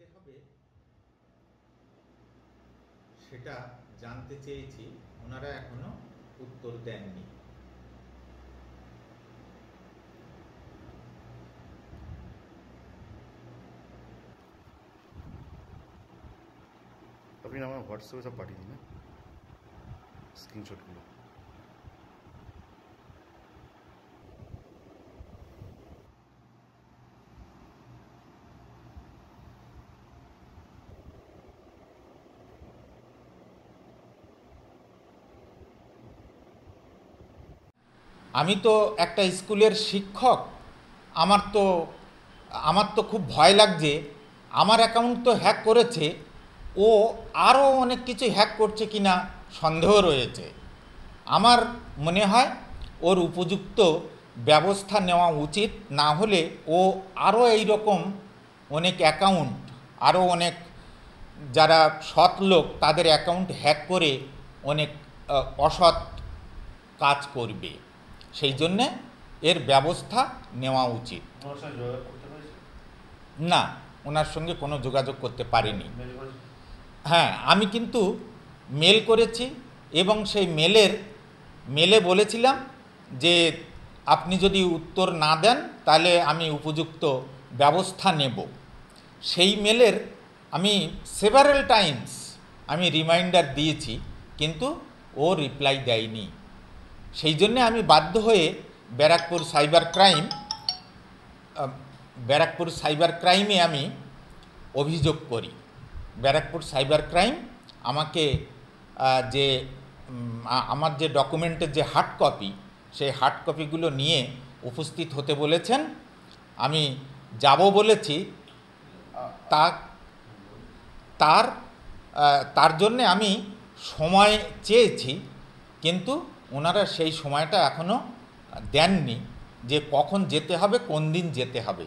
যেতে হবে সেটা জানতে চেয়েছি, ওনারা এখনো উত্তর দেননি। আপনি আমার হোয়াটসঅ্যাপে সব পাঠিয়ে দিন স্ক্রিনশটগুলো। আমি তো একটা স্কুলের শিক্ষক, আমার তো খুব ভয় লাগছে। আমার অ্যাকাউন্ট তো হ্যাক করেছে, ও আরও অনেক কিছু হ্যাক করছে কিনা সন্দেহ রয়েছে। আমার মনে হয় ওর উপযুক্ত ব্যবস্থা নেওয়া উচিত, না হলে ও আরও এইরকম অনেক অ্যাকাউন্ট, আরও অনেক যারা সৎ লোক তাদের অ্যাকাউন্ট হ্যাক করে অনেক অসৎ কাজ করবে। সেই জন্যে এর ব্যবস্থা নেওয়া উচিত। না, ওনার সঙ্গে কোনো যোগাযোগ করতে পারিনি। হ্যাঁ, আমি কিন্তু মেল করেছি এবং সেই মেলে বলেছিলাম যে আপনি যদি উত্তর না দেন তাহলে আমি উপযুক্ত ব্যবস্থা নেব। সেই মেলের আমি সেভারাল টাইমস আমি রিমাইন্ডার দিয়েছি, কিন্তু ও রিপ্লাই দেয়নি। সেই জন্যে আমি বাধ্য হয়ে ব্যারাকপুর সাইবার ক্রাইমে আমি অভিযোগ করি। ব্যারাকপুর সাইবার ক্রাইম আমাকে যে আমার যে ডকুমেন্টের যে হার্ড কপি, সেই হার্ড কপিগুলো নিয়ে উপস্থিত হতে বলেছেন। আমি যাব বলেছি, তার জন্যে আমি সময় চেয়েছি, কিন্তু ওনারা সেই সময়টা এখনও দেননি যে কখন যেতে হবে, কোন দিন যেতে হবে।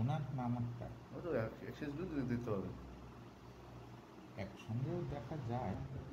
ওনার নামটা একসঙ্গেও দেখা যায়।